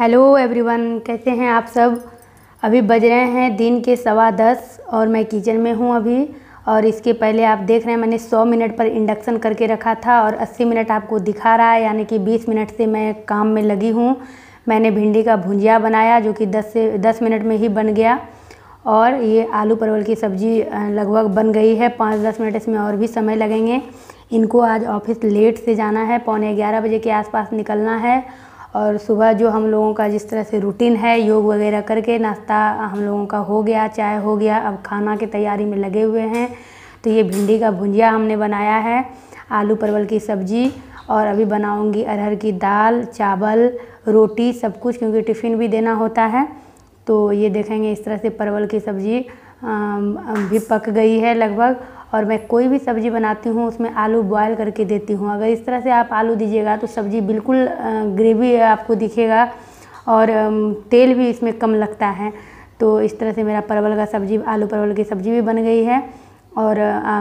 Hello everyone, कैसे हैं आप सब। अभी बज रहे हैं दिन के 10:15 और मैं किचन में हूं अभी। और इसके पहले आप देख रहे हैं मैंने 100 मिनट पर इंडक्शन करके रखा था और 80 मिनट आपको दिखा रहा है, यानी कि 20 मिनट से मैं काम में लगी हूं। मैंने भिंडी का भुंजिया बनाया जो कि 10 मिनट में ही बन गया। और ये आलू परवल की सब्ज़ी लगभग बन गई है। 5-10 मिनट इसमें और भी समय लगेंगे। इनको आज ऑफिस लेट से जाना है, 11:15 बजे के आसपास निकलना है। और सुबह जो हम लोगों का जिस तरह से रूटीन है, योग वगैरह करके नाश्ता हम लोगों का हो गया, चाय हो गया, अब खाना की तैयारी में लगे हुए हैं। तो ये भिंडी का भुंजिया हमने बनाया है, आलू परवल की सब्ज़ी, और अभी बनाऊंगी अरहर की दाल, चावल, रोटी, सब कुछ, क्योंकि टिफ़िन भी देना होता है। तो ये देखेंगे इस तरह से परवल की सब्ज़ी भी पक गई है लगभग। और मैं कोई भी सब्ज़ी बनाती हूँ उसमें आलू बॉयल करके देती हूँ। अगर इस तरह से आप आलू दीजिएगा तो सब्ज़ी बिल्कुल ग्रेवी आपको दिखेगा और तेल भी इसमें कम लगता है। तो इस तरह से मेरा परवल का सब्ज़ी, आलू परवल की सब्ज़ी भी बन गई है और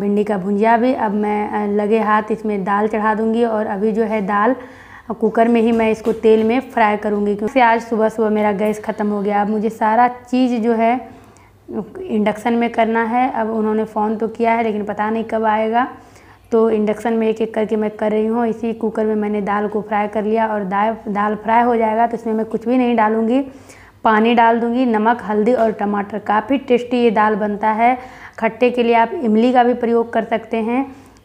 भिंडी का भुंजिया भी। अब मैं लगे हाथ इसमें दाल चढ़ा दूँगी। और अभी जो है दाल कुकर में ही मैं इसको तेल में फ्राई करूँगी, क्योंकि आज सुबह सुबह मेरा गैस ख़त्म हो गया। अब मुझे सारा चीज़ जो है इंडक्शन में करना है। अब उन्होंने फ़ोन तो किया है लेकिन पता नहीं कब आएगा। तो इंडक्शन में एक एक करके मैं कर रही हूँ। इसी कुकर में मैंने दाल को फ्राई कर लिया और दाल फ्राई हो जाएगा तो इसमें मैं कुछ भी नहीं डालूँगी, पानी डाल दूँगी, नमक, हल्दी और टमाटर। काफ़ी टेस्टी ये दाल बनता है। खट्टे के लिए आप इमली का भी प्रयोग कर सकते हैं,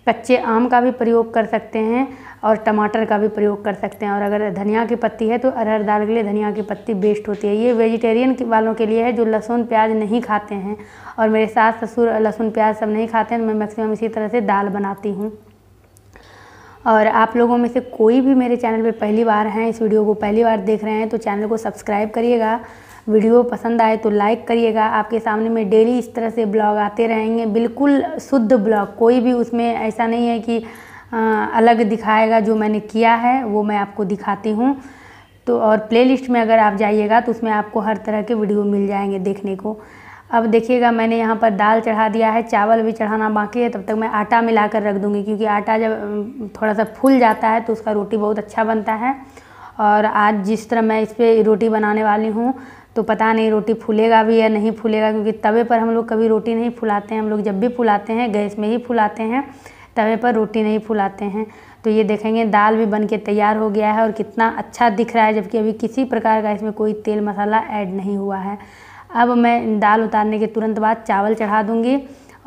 कच्चे आम का भी प्रयोग कर सकते हैं और टमाटर का भी प्रयोग कर सकते हैं। और अगर धनिया की पत्ती है तो अरहर दाल के लिए धनिया की पत्ती बेस्ट होती है। ये वेजिटेरियन वालों के लिए है जो लहसुन प्याज नहीं खाते हैं। और मेरे सास ससुर लहसुन प्याज सब नहीं खाते हैं। मैं मैक्सिमम इसी तरह से दाल बनाती हूँ। और आप लोगों में से कोई भी मेरे चैनल पर पहली बार हैं, इस वीडियो को पहली बार देख रहे हैं तो चैनल को सब्सक्राइब करिएगा। वीडियो पसंद आए तो लाइक करिएगा। आपके सामने में डेली इस तरह से ब्लॉग आते रहेंगे, बिल्कुल शुद्ध ब्लॉग। कोई भी उसमें ऐसा नहीं है कि अलग दिखाएगा। जो मैंने किया है वो मैं आपको दिखाती हूँ। तो और प्लेलिस्ट में अगर आप जाइएगा तो उसमें आपको हर तरह के वीडियो मिल जाएंगे देखने को। अब देखिएगा मैंने यहाँ पर दाल चढ़ा दिया है, चावल भी चढ़ाना बाकी है। तब तक मैं आटा मिला कर रख दूँगी, क्योंकि आटा जब थोड़ा सा फूल जाता है तो उसका रोटी बहुत अच्छा बनता है। और आज जिस तरह मैं इस पर रोटी बनाने वाली हूँ तो पता नहीं रोटी फूलेगा भी या नहीं फूलेगा, क्योंकि तवे पर हम लोग कभी रोटी नहीं फुलाते हैं। हम लोग जब भी फुलाते हैं गैस में ही फुलाते हैं, तवे पर रोटी नहीं फुलाते हैं। तो ये देखेंगे दाल भी बनके तैयार हो गया है और कितना अच्छा दिख रहा है, जबकि अभी किसी प्रकार का इसमें कोई तेल मसाला ऐड नहीं हुआ है। अब मैं दाल उतारने के तुरंत बाद चावल चढ़ा दूँगी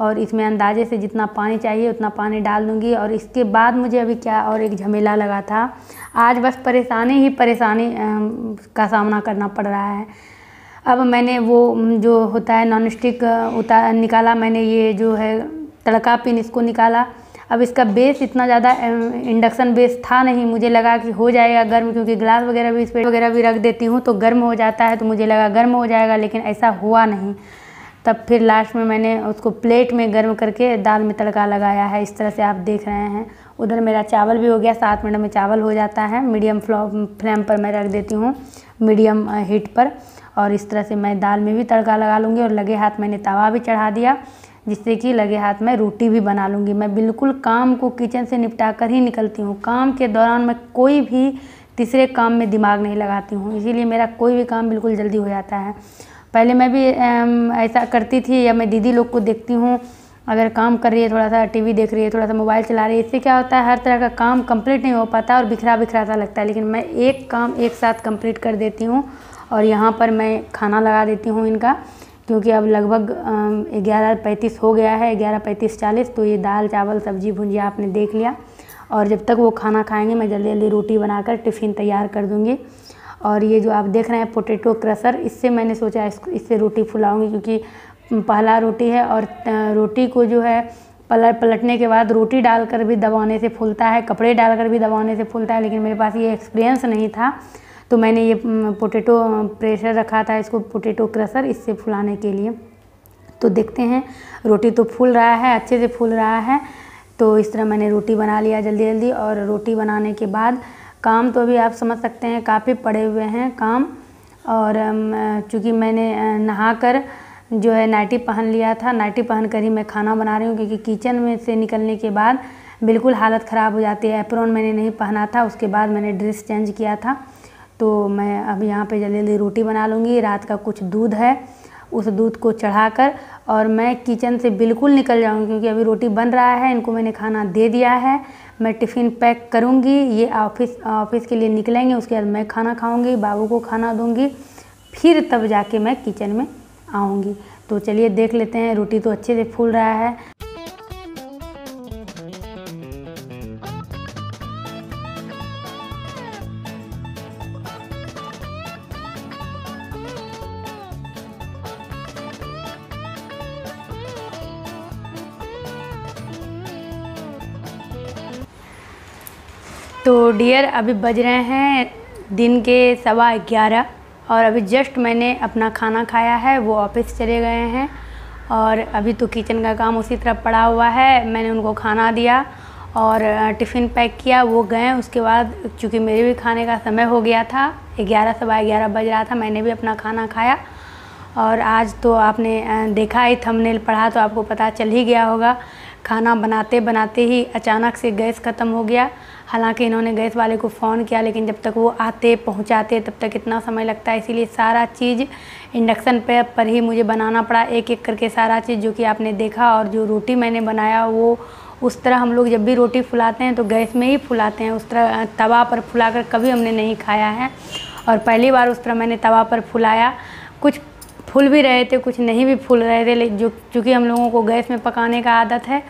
और इसमें अंदाजे से जितना पानी चाहिए उतना पानी डाल दूँगी। और इसके बाद मुझे अभी क्या और एक झमेला लगा था, आज बस परेशानी ही परेशानी का सामना करना पड़ रहा है। अब मैंने वो जो होता है नॉन स्टिक निकाला, मैंने ये जो है तड़का पिन इसको निकाला। अब इसका बेस इतना ज़्यादा इंडक्शन बेस था नहीं, मुझे लगा कि हो जाएगा गर्म, क्योंकि ग्लास वगैरह भी इस पर वगैरह भी रख देती हूँ तो गर्म हो जाता है। तो मुझे लगा गर्म हो जाएगा लेकिन ऐसा हुआ नहीं। तब फिर लास्ट में मैंने उसको प्लेट में गर्म करके दाल में तड़का लगाया है। इस तरह से आप देख रहे हैं। उधर मेरा चावल भी हो गया, 7 मिनट में चावल हो जाता है। मीडियम फ्लेम पर मैं रख देती हूँ, मीडियम हीट पर। और इस तरह से मैं दाल में भी तड़का लगा लूँगी और लगे हाथ मैंने तवा भी चढ़ा दिया, जिससे कि लगे हाथ मैं रोटी भी बना लूँगी। मैं बिल्कुल काम को किचन से निपटा कर ही निकलती हूँ। काम के दौरान मैं कोई भी तीसरे काम में दिमाग नहीं लगाती हूँ, इसीलिए मेरा कोई भी काम बिल्कुल जल्दी हो जाता है। पहले मैं भी ऐसा करती थी, या मैं दीदी लोग को देखती हूँ अगर काम कर रही है, थोड़ा सा टीवी देख रही है, थोड़ा सा मोबाइल चला रही है, इससे क्या होता है हर तरह का काम कंप्लीट नहीं हो पाता और बिखरा बिखरा सा लगता है। लेकिन मैं एक काम एक साथ कंप्लीट कर देती हूँ। और यहाँ पर मैं खाना लगा देती हूँ इनका, क्योंकि अब लगभग 11:35 हो गया है, 11:35-40। तो ये दाल चावल सब्जी भुंजिया आपने देख लिया। और जब तक वो खाना खाएंगे मैं जल्दी जल्दी रोटी बनाकर टिफ़िन तैयार कर दूँगी। और ये जो आप देख रहे हैं पोटैटो क्रशर, इससे मैंने सोचा इससे रोटी फुलाऊँगी, क्योंकि पहला रोटी है। और रोटी को जो है पलटने के बाद रोटी डालकर भी दबाने से फूलता है, कपड़े डालकर भी दबाने से फूलता है, लेकिन मेरे पास ये एक्सपीरियंस नहीं था। तो मैंने ये पोटैटो प्रेशर रखा था, इसको पोटैटो क्रशर, इससे फुलाने के लिए। तो देखते हैं, रोटी तो फूल रहा है, अच्छे से फूल रहा है। तो इस तरह मैंने रोटी बना लिया जल्दी जल्दी। और रोटी बनाने के बाद काम तो अभी आप समझ सकते हैं काफ़ी पड़े हुए हैं काम। और चूँकि मैंने नहाकर जो है नाइटी पहन लिया था, नाइटी पहन कर ही मैं खाना बना रही हूँ, क्योंकि किचन में से निकलने के बाद बिल्कुल हालत ख़राब हो जाती है। एप्रॉन मैंने नहीं पहना था, उसके बाद मैंने ड्रेस चेंज किया था। तो मैं अब यहाँ पे जल्दी रोटी बना लूँगी। रात का कुछ दूध है, उस दूध को चढ़ाकर और मैं किचन से बिल्कुल निकल जाऊँगी, क्योंकि अभी रोटी बन रहा है, इनको मैंने खाना दे दिया है। मैं टिफ़िन पैक करूँगी, ये ऑफिस के लिए निकलेंगे, उसके बाद मैं खाना खाऊँगी, बाबू को खाना दूँगी, फिर तब जाके मैं किचन में आऊँगी। तो चलिए देख लेते हैं, रोटी तो अच्छे से फूल रहा है। तो डियर, अभी बज रहे हैं दिन के 11:15 और अभी जस्ट मैंने अपना खाना खाया है, वो ऑफिस चले गए हैं और अभी तो किचन का काम उसी तरह पड़ा हुआ है। मैंने उनको खाना दिया और टिफ़िन पैक किया, वो गए। उसके बाद चूँकि मेरे भी खाने का समय हो गया था, 11 सवा 11 बज रहा था, मैंने भी अपना खाना खाया। और आज तो आपने देखा ही, थंबनेल पढ़ा तो आपको पता चल ही गया होगा, खाना बनाते बनाते ही अचानक से गैस ख़त्म हो गया। हालांकि इन्होंने गैस वाले को फ़ोन किया, लेकिन जब तक वो आते पहुंचाते तब तक इतना समय लगता है, इसीलिए सारा चीज़ इंडक्शन पर ही मुझे बनाना पड़ा, एक एक करके सारा चीज़, जो कि आपने देखा। और जो रोटी मैंने बनाया वो उस तरह, हम लोग जब भी रोटी फुलाते हैं तो गैस में ही फुलाते हैं, उस तरह तवा पर फुला कर कभी हमने नहीं खाया है। और पहली बार उस तरह मैंने तवा पर फुलाया, कुछ फूल भी रहे थे, कुछ नहीं भी फूल रहे थे, लेकिन जो चूँकि हम लोगों को गैस में पकाने का आदत है।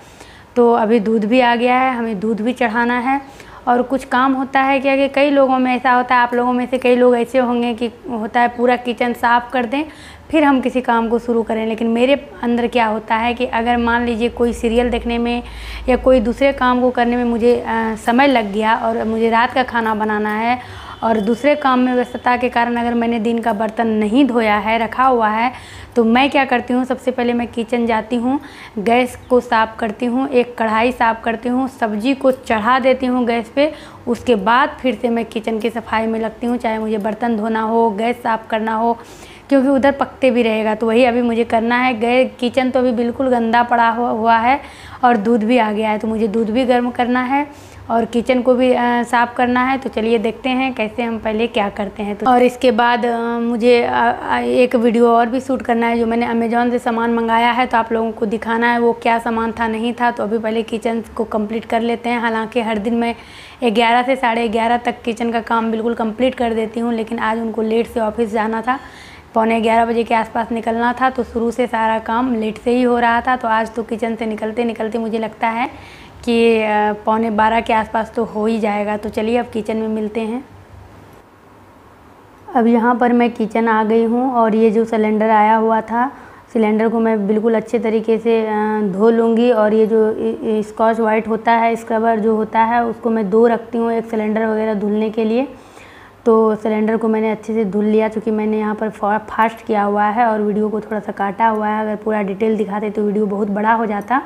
तो अभी दूध भी आ गया है, हमें दूध भी चढ़ाना है। और कुछ काम होता है क्या कि कई लोगों में ऐसा होता है, आप लोगों में से कई लोग ऐसे होंगे कि होता है पूरा किचन साफ़ कर दें फिर हम किसी काम को शुरू करें, लेकिन मेरे अंदर क्या होता है कि अगर मान लीजिए कोई सीरियल देखने में या कोई दूसरे काम को करने में मुझे समय लग गया और मुझे रात का खाना बनाना है, और दूसरे काम में व्यस्तता के कारण अगर मैंने दिन का बर्तन नहीं धोया है, रखा हुआ है, तो मैं क्या करती हूँ, सबसे पहले मैं किचन जाती हूँ, गैस को साफ़ करती हूँ, एक कढ़ाई साफ़ करती हूँ, सब्जी को चढ़ा देती हूँ गैस पे। उसके बाद फिर से मैं किचन की सफाई में लगती हूँ, चाहे मुझे बर्तन धोना हो, गैस साफ़ करना हो, क्योंकि उधर पकते भी रहेगा। तो वही अभी मुझे करना है। गैस किचन तो अभी बिल्कुल गंदा पड़ा हुआ है और दूध भी आ गया है, तो मुझे दूध भी गर्म करना है और किचन को भी साफ़ करना है। तो चलिए देखते हैं कैसे हम पहले क्या करते हैं। तो और इसके बाद मुझे एक वीडियो और भी शूट करना है, जो मैंने अमेज़ॉन से सामान मंगाया है, तो आप लोगों को दिखाना है वो क्या सामान था, नहीं था। तो अभी पहले किचन को कंप्लीट कर लेते हैं। हालांकि हर दिन मैं 11 से 11:30 तक किचन का काम बिल्कुल कंप्लीट कर देती हूँ, लेकिन आज उनको लेट से ऑफिस जाना था, 11:15 बजे के आसपास निकलना था, तो शुरू से सारा काम लेट से ही हो रहा था। तो आज तो किचन से निकलते निकलते मुझे लगता है कि 11:15 के आसपास तो हो ही जाएगा। तो चलिए अब किचन में मिलते हैं। अब यहाँ पर मैं किचन आ गई हूँ और ये जो सिलेंडर आया हुआ था, सिलेंडर को मैं बिल्कुल अच्छे तरीके से धो लूँगी। और ये जो स्कॉच वाइट होता है, स्क्रबर जो होता है, उसको मैं दो रखती हूँ, एक सिलेंडर वगैरह धुलने के लिए। तो सिलेंडर को मैंने अच्छे से धुल लिया, चूँकि मैंने यहाँ पर फास्ट किया हुआ है और वीडियो को थोड़ा सा काटा हुआ है। अगर पूरा डिटेल दिखाते तो वीडियो बहुत बड़ा हो जाता।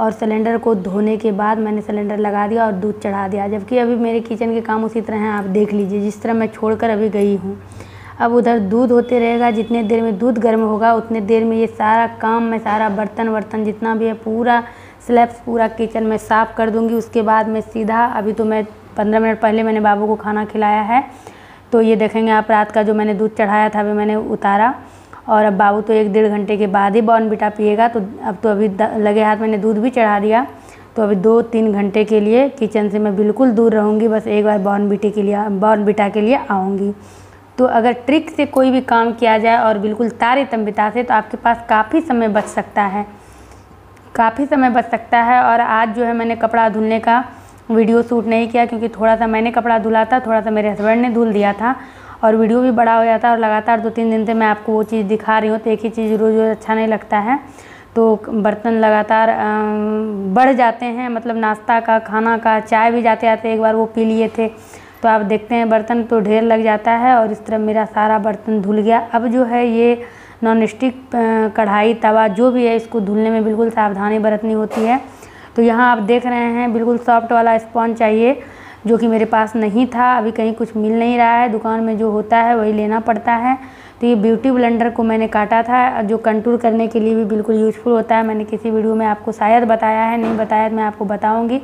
और सिलेंडर को धोने के बाद मैंने सिलेंडर लगा दिया और दूध चढ़ा दिया, जबकि अभी मेरे किचन के काम उसी तरह हैं, आप देख लीजिए, जिस तरह मैं छोड़कर अभी गई हूँ। अब उधर दूध होते रहेगा, जितने देर में दूध गर्म होगा उतने देर में ये सारा काम, मैं सारा बर्तन जितना भी है पूरा स्लैब्स, पूरा किचन मैं साफ़ कर दूँगी। उसके बाद मैं सीधा, अभी तो मैं 15 मिनट पहले मैंने बाबू को खाना खिलाया है, तो ये देखेंगे आप, रात का जो मैंने दूध चढ़ाया था वह मैंने उतारा। और अब बाबू तो 1-1.5 घंटे के बाद ही बॉर्नविटा पिएगा, तो अब तो अभी लगे हाथ मैंने दूध भी चढ़ा दिया। तो अभी 2-3 घंटे के लिए किचन से मैं बिल्कुल दूर रहूँगी, बस एक बार बॉर्नविटा के लिए आऊँगी। तो अगर ट्रिक से कोई भी काम किया जाए और बिल्कुल तारे तंबिता से, तो आपके पास काफ़ी समय बच सकता है, काफ़ी समय बच सकता है। और आज जो है मैंने कपड़ा धुलने का वीडियो शूट नहीं किया, क्योंकि थोड़ा सा मैंने कपड़ा धुला था, थोड़ा सा मेरे हस्बैंड ने धुल दिया था, और वीडियो भी बड़ा हो जाता है। और लगातार 2-3 दिन से मैं आपको वो चीज़ दिखा रही हूँ, तो एक ही चीज़ रोज़ रोज़ अच्छा नहीं लगता है। तो बर्तन लगातार बढ़ जाते हैं, मतलब नाश्ता का, खाना का, चाय भी जाते आते एक बार वो पी लिए थे, तो आप देखते हैं बर्तन तो ढेर लग जाता है। और इस तरह मेरा सारा बर्तन धुल गया। अब जो है ये नॉन स्टिक कढ़ाई, तवा जो भी है, इसको धुलने में बिल्कुल सावधानी बरतनी होती है। तो यहाँ आप देख रहे हैं बिल्कुल सॉफ्ट वाला स्पॉन्ज चाहिए, जो कि मेरे पास नहीं था, अभी कहीं कुछ मिल नहीं रहा है, दुकान में जो होता है वही लेना पड़ता है। तो ये ब्यूटी ब्लेंडर को मैंने काटा था, जो कंटूर करने के लिए भी बिल्कुल यूज़फुल होता है। मैंने किसी वीडियो में आपको शायद बताया है, नहीं बताया तो मैं आपको बताऊंगी,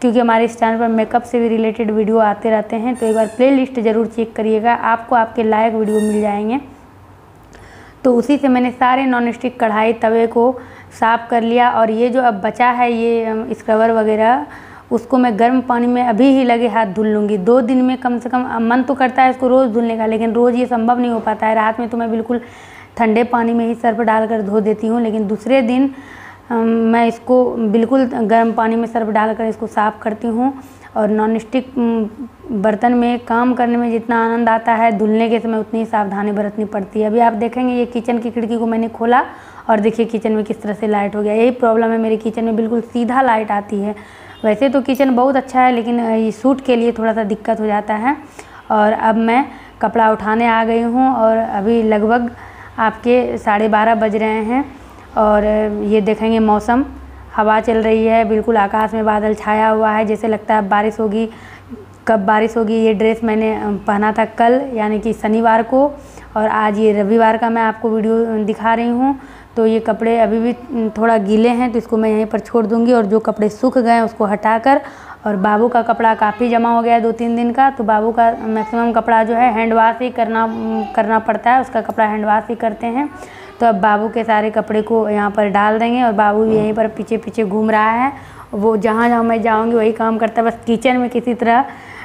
क्योंकि हमारे इस चैनल पर मेकअप से भी रिलेटेड वीडियो आते रहते हैं। तो एक बार प्लेलिस्ट ज़रूर चेक करिएगा, आपको आपके लायक वीडियो मिल जाएंगे। तो उसी से मैंने सारे नॉनस्टिक कढ़ाई तवे को साफ़ कर लिया, और ये जो अब बचा है ये स्क्रबर वगैरह, उसको मैं गर्म पानी में अभी ही लगे हाथ धुल लूँगी। 2 दिन में कम से कम, मन तो करता है इसको रोज़ धुलने का, लेकिन रोज़ ये संभव नहीं हो पाता है। रात में तो मैं बिल्कुल ठंडे पानी में ही सर्फ डालकर धो देती हूँ, लेकिन दूसरे दिन मैं इसको बिल्कुल गर्म पानी में सर्फ डालकर इसको साफ़ करती हूँ। और नॉनस्टिक बर्तन में काम करने में जितना आनंद आता है, धुलने के समय उतनी ही सावधानी बरतनी पड़ती है। अभी आप देखेंगे ये किचन की खिड़की को मैंने खोला और देखिए किचन में किस तरह से लाइट हो गया। यही प्रॉब्लम है मेरे किचन में, बिल्कुल सीधा लाइट आती है। वैसे तो किचन बहुत अच्छा है, लेकिन ये सूट के लिए थोड़ा सा दिक्कत हो जाता है। और अब मैं कपड़ा उठाने आ गई हूँ, और अभी लगभग आपके 12:30 बज रहे हैं। और ये देखेंगे मौसम, हवा चल रही है, बिल्कुल आकाश में बादल छाया हुआ है, जैसे लगता है बारिश होगी। कब बारिश होगी? ये ड्रेस मैंने पहना था कल, यानी कि शनिवार को, और आज ये रविवार का मैं आपको वीडियो दिखा रही हूँ। तो ये कपड़े अभी भी थोड़ा गीले हैं, तो इसको मैं यहीं पर छोड़ दूँगी, और जो कपड़े सूख गए हैं उसको हटाकर। और बाबू का कपड़ा काफ़ी जमा हो गया है 2-3 दिन का, तो बाबू का मैक्सिमम कपड़ा जो है हैंड वाश ही करना पड़ता है, उसका कपड़ा हैंड वाश ही करते हैं। तो अब बाबू के सारे कपड़े को यहाँ पर डाल देंगे, और बाबू भी यहीं पर पीछे पीछे घूम रहा है। वो जहाँ जहाँ मैं जाऊँगी वही काम करता है, बस किचन में किसी तरह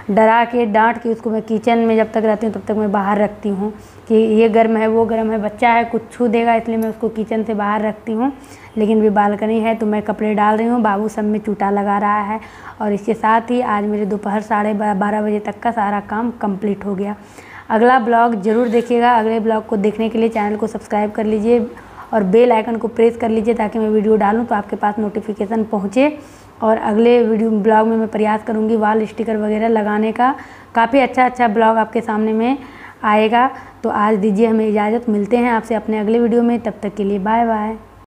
डरा के डांट के उसको मैं किचन में जब तक रहती हूँ तब तक मैं बाहर रखती हूँ कि ये गर्म है, वो गर्म है, बच्चा है, कुछ छू देगा, इसलिए मैं उसको किचन से बाहर रखती हूँ। लेकिन भी बालकनी है तो मैं कपड़े डाल रही हूँ, बाबू सब में चूटा लगा रहा है। और इसके साथ ही आज मेरे दोपहर 12:30 बजे तक का सारा काम कंप्लीट हो गया। अगला ब्लॉग ज़रूर देखिएगा। अगले ब्लॉग को देखने के लिए चैनल को सब्सक्राइब कर लीजिए और बेल आइकन को प्रेस कर लीजिए, ताकि मैं वीडियो डालूँ तो आपके पास नोटिफिकेशन पहुँचे। और अगले वीडियो ब्लॉग में मैं प्रयास करूँगी वाल स्टिकर वगैरह लगाने का। काफ़ी अच्छा अच्छा ब्लॉग आपके सामने में आएगा। तो आज दीजिए हमें इजाज़त, मिलते हैं आपसे अपने अगले वीडियो में, तब तक के लिए बाय बाय।